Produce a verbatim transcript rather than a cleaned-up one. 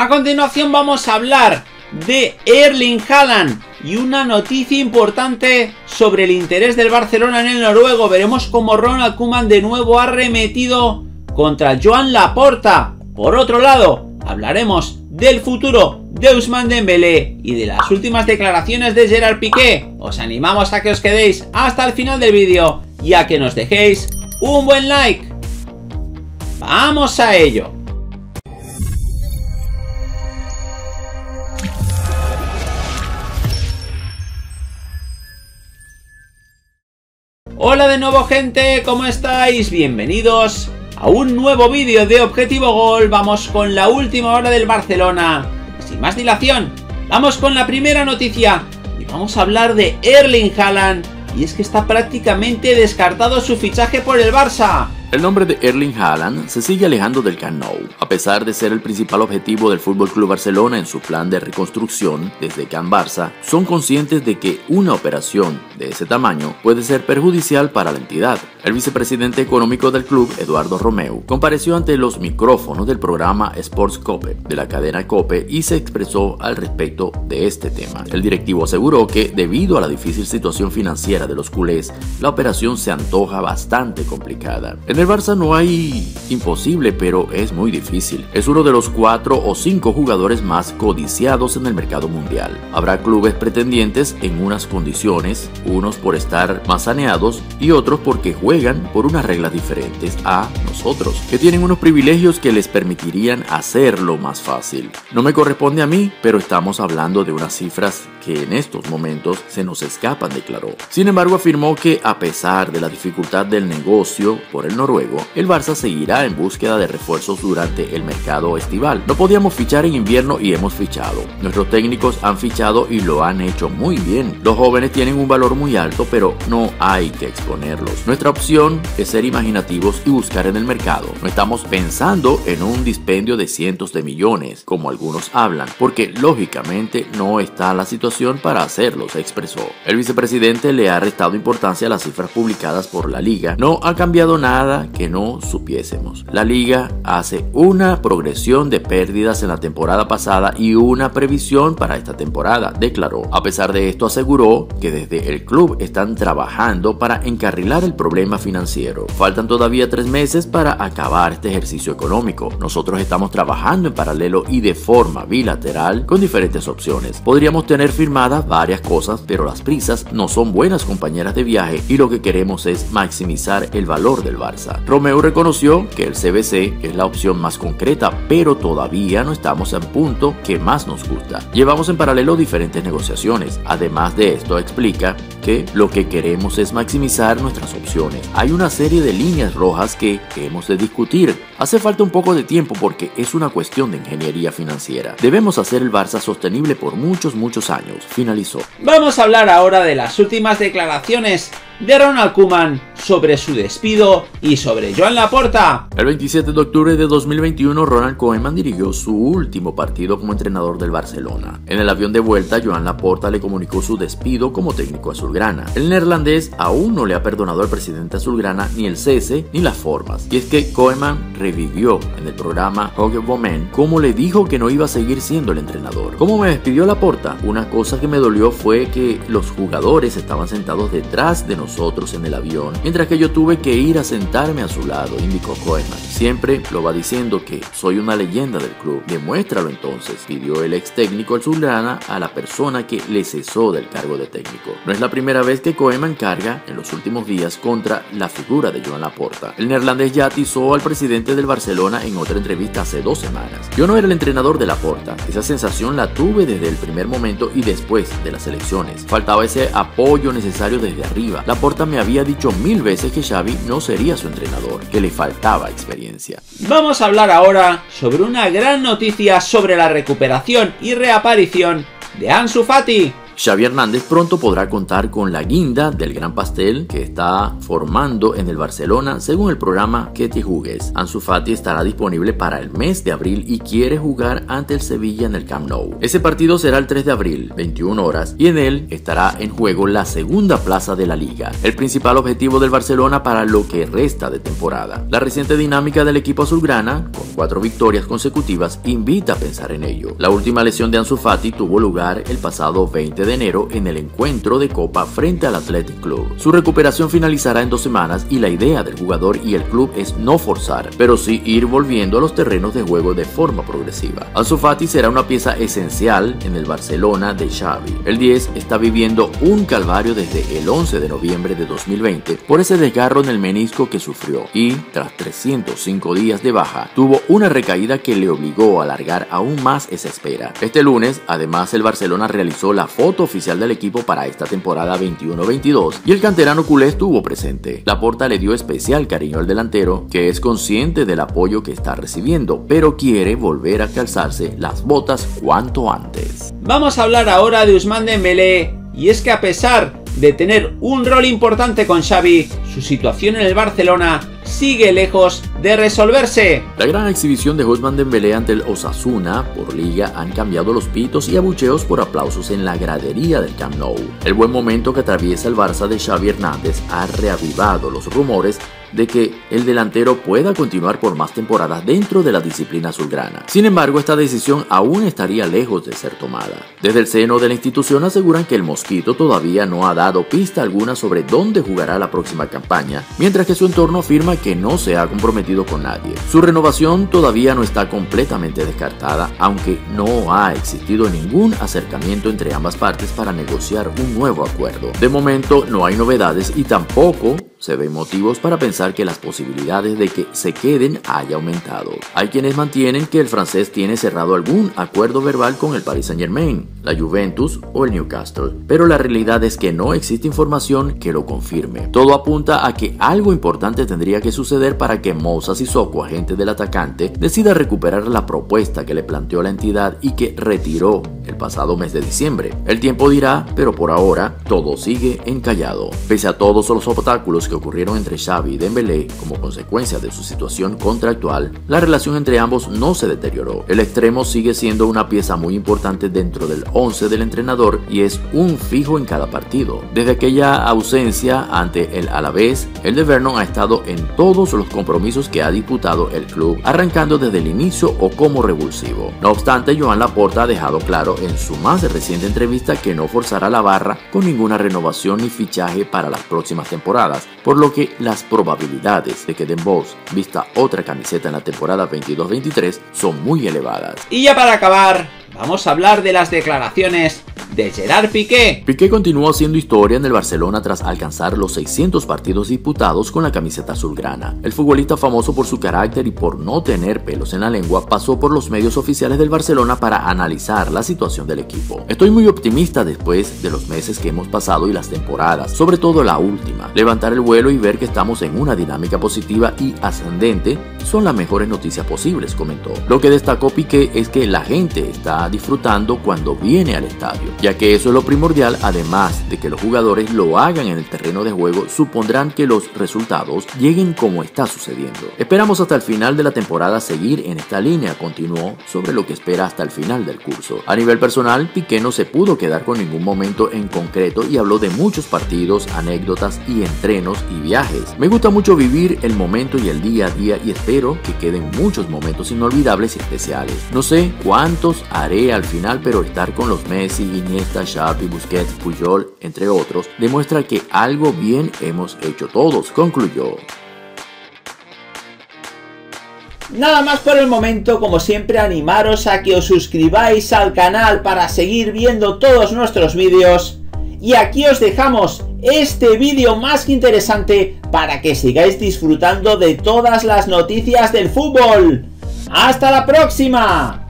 A continuación vamos a hablar de Erling Haaland y una noticia importante sobre el interés del Barcelona en el noruego. Veremos cómo Ronald Koeman de nuevo ha remetido contra Joan Laporta. Por otro lado, hablaremos del futuro de Ousmane Dembélé y de las últimas declaraciones de Gerard Piqué. Os animamos a que os quedéis hasta el final del vídeo y a que nos dejéis un buen like. ¡Vamos a ello! Hola de nuevo, gente, ¿cómo estáis? Bienvenidos a un nuevo vídeo de Objetivo Gol. Vamos con la última hora del Barcelona. Sin más dilación, vamos con la primera noticia y vamos a hablar de Erling Haaland. Y es que está prácticamente descartado su fichaje por el Barça. El nombre de Erling Haaland se sigue alejando del Camp Nou, a pesar de ser el principal objetivo del F C Barcelona en su plan de reconstrucción desde Can Barça. Son conscientes de que una operación de ese tamaño puede ser perjudicial para la entidad. El vicepresidente económico del club, Eduardo Romeu, compareció ante los micrófonos del programa SportsCope de la cadena Cope y se expresó al respecto de este tema. El directivo aseguró que, debido a la difícil situación financiera de los culés, la operación se antoja bastante complicada. En el Barça no hay imposible, pero es muy difícil. Es uno de los cuatro o cinco jugadores más codiciados en el mercado mundial. Habrá clubes pretendientes en unas condiciones, unos por estar más saneados y otros porque juegan por unas reglas diferentes a nosotros, que tienen unos privilegios que les permitirían hacerlo más fácil. No me corresponde a mí, pero estamos hablando de unas cifras que en estos momentos se nos escapan, declaró. Sin embargo, afirmó que a pesar de la dificultad del negocio por el norte, el Barça seguirá en búsqueda de refuerzos durante el mercado estival. No podíamos fichar en invierno y hemos fichado. Nuestros técnicos han fichado y lo han hecho muy bien. Los jóvenes tienen un valor muy alto, pero no hay que exponerlos. Nuestra opción es ser imaginativos y buscar en el mercado. No estamos pensando en un dispendio de cientos de millones, como algunos hablan, porque lógicamente no está la situación para hacerlo, se expresó. El vicepresidente le ha restado importancia a las cifras publicadas por la liga. No ha cambiado nada que no supiésemos. La liga hace una progresión de pérdidas en la temporada pasada y una previsión para esta temporada, declaró. A pesar de esto, aseguró que desde el club están trabajando para encarrilar el problema financiero. Faltan todavía tres meses para acabar este ejercicio económico. Nosotros estamos trabajando en paralelo y de forma bilateral con diferentes opciones. Podríamos tener firmadas varias cosas, pero las prisas no son buenas compañeras de viaje y lo que queremos es maximizar el valor del Barça. Romeu reconoció que el C B C es la opción más concreta, pero todavía no estamos en punto que más nos gusta. Llevamos en paralelo diferentes negociaciones. Además de esto, explica que lo que queremos es maximizar nuestras opciones. Hay una serie de líneas rojas que hemos de discutir. Hace falta un poco de tiempo porque es una cuestión de ingeniería financiera. Debemos hacer el Barça sostenible por muchos, muchos años, finalizó. Vamos a hablar ahora de las últimas declaraciones de Ronald Koeman sobre su despido y sobre Joan Laporta. El veintisiete de octubre de dos mil veintiuno, Ronald Koeman dirigió su último partido como entrenador del Barcelona. En el avión de vuelta, Joan Laporta le comunicó su despido como técnico azulgrana. El neerlandés aún no le ha perdonado al presidente azulgrana ni el cese ni las formas. Y es que Koeman revivió en el programa Hockey Woman cómo le dijo que no iba a seguir siendo el entrenador. ¿Cómo me despidió Laporta? Una cosa que me dolió fue que los jugadores estaban sentados detrás de nosotros nosotros en el avión, mientras que yo tuve que ir a sentarme a su lado, indicó Koeman. Siempre lo va diciendo que soy una leyenda del club, demuéstralo entonces, pidió el ex técnico azulgrana a la persona que le cesó del cargo de técnico. No es la primera vez que Koeman carga en los últimos días contra la figura de Joan Laporta. El neerlandés ya atizó al presidente del Barcelona en otra entrevista hace dos semanas. Yo no era el entrenador de Laporta, esa sensación la tuve desde el primer momento y después de las elecciones. Faltaba ese apoyo necesario desde arriba. Laporta me había dicho mil veces que Xavi no sería su entrenador, que le faltaba experiencia. Vamos a hablar ahora sobre una gran noticia sobre la recuperación y reaparición de Ansu Fati. Xavi Hernández pronto podrá contar con la guinda del gran pastel que está formando en el Barcelona según el programa Que te jugues. Ansu Fati estará disponible para el mes de abril y quiere jugar ante el Sevilla en el Camp Nou. Ese partido será el tres de abril, veintiuna horas, y en él estará en juego la segunda plaza de la liga, el principal objetivo del Barcelona para lo que resta de temporada. La reciente dinámica del equipo azulgrana, con cuatro victorias consecutivas, invita a pensar en ello. La última lesión de Ansu Fati tuvo lugar el pasado veinte de enero en el encuentro de Copa frente al Athletic Club. Su recuperación finalizará en dos semanas y la idea del jugador y el club es no forzar, pero sí ir volviendo a los terrenos de juego de forma progresiva. Ansu Fati será una pieza esencial en el Barcelona de Xavi. El diez está viviendo un calvario desde el once de noviembre de dos mil veinte por ese desgarro en el menisco que sufrió y, tras trescientos cinco días de baja, tuvo una recaída que le obligó a alargar aún más esa espera. Este lunes, además, el Barcelona realizó la foto oficial del equipo para esta temporada veintiuno veintidós y el canterano culé estuvo presente. Laporta le dio especial cariño al delantero, que es consciente del apoyo que está recibiendo, pero quiere volver a calzarse las botas cuanto antes. Vamos a hablar ahora de Ousmane Dembélé, y es que a pesar de tener un rol importante con Xavi, su situación en el Barcelona sigue lejos de resolverse. La gran exhibición de Ousmane Dembélé ante el Osasuna por Liga han cambiado los pitos y abucheos por aplausos en la gradería del Camp Nou. El buen momento que atraviesa el Barça de Xavi Hernández ha reavivado los rumores de que el delantero pueda continuar por más temporadas dentro de la disciplina azulgrana. Sin embargo, esta decisión aún estaría lejos de ser tomada. Desde el seno de la institución aseguran que el Mosquito todavía no ha dado pista alguna sobre dónde jugará la próxima campaña, mientras que su entorno afirma que no se ha comprometido con nadie. Su renovación todavía no está completamente descartada, aunque no ha existido ningún acercamiento entre ambas partes para negociar un nuevo acuerdo. De momento no hay novedades y tampoco se ven motivos para pensar que las posibilidades de que se queden haya aumentado. Hay quienes mantienen que el francés tiene cerrado algún acuerdo verbal con el Paris Saint Germain, la Juventus o el Newcastle, pero la realidad es que no existe información que lo confirme. Todo apunta a que algo importante tendría que suceder para que Moussa Sissoko, agente del atacante, decida recuperar la propuesta que le planteó la entidad y que retiró el pasado mes de diciembre. El tiempo dirá, pero por ahora todo sigue encallado. Pese a todos los obstáculos que ocurrieron entre Xavi y Dembélé como consecuencia de su situación contractual, la relación entre ambos no se deterioró. El extremo sigue siendo una pieza muy importante dentro del once del entrenador y es un fijo en cada partido. Desde aquella ausencia ante el Alavés, el de Vernon ha estado en todos los compromisos que ha disputado el club, arrancando desde el inicio o como revulsivo. No obstante, Joan Laporta ha dejado claro en su más reciente entrevista que no forzará la barra con ninguna renovación ni fichaje para las próximas temporadas, por lo que las probabilidades de que Den Bosch vista otra camiseta en la temporada veintidós veintitrés son muy elevadas. Y ya para acabar, vamos a hablar de las declaraciones de Gerard Piqué. Piqué continúa haciendo historia en el Barcelona tras alcanzar los seiscientos partidos disputados con la camiseta azulgrana. El futbolista, famoso por su carácter y por no tener pelos en la lengua, pasó por los medios oficiales del Barcelona para analizar la situación del equipo. Estoy muy optimista después de los meses que hemos pasado y las temporadas, sobre todo la última. Levantar el vuelo y ver que estamos en una dinámica positiva y ascendente son las mejores noticias posibles, comentó. Lo que destacó Piqué es que la gente está disfrutando cuando viene al estadio, ya que eso es lo primordial. Además de que los jugadores lo hagan en el terreno de juego, supondrán que los resultados lleguen como está sucediendo. Esperamos hasta el final de la temporada seguir en esta línea, continuó sobre lo que espera hasta el final del curso. A nivel personal, Piqué no se pudo quedar con ningún momento en concreto y habló de muchos partidos, anécdotas y entrenos y viajes. Me gusta mucho vivir el momento y el día a día y espero que queden muchos momentos inolvidables y especiales. No sé cuántos haré al final, pero estar con los Messi y Iniesta, Xavi, Busquets, Puyol, entre otros, demuestra que algo bien hemos hecho todos, concluyó. Nada más por el momento. Como siempre, animaros a que os suscribáis al canal para seguir viendo todos nuestros vídeos. Y aquí os dejamos este vídeo más que interesante para que sigáis disfrutando de todas las noticias del fútbol. ¡Hasta la próxima!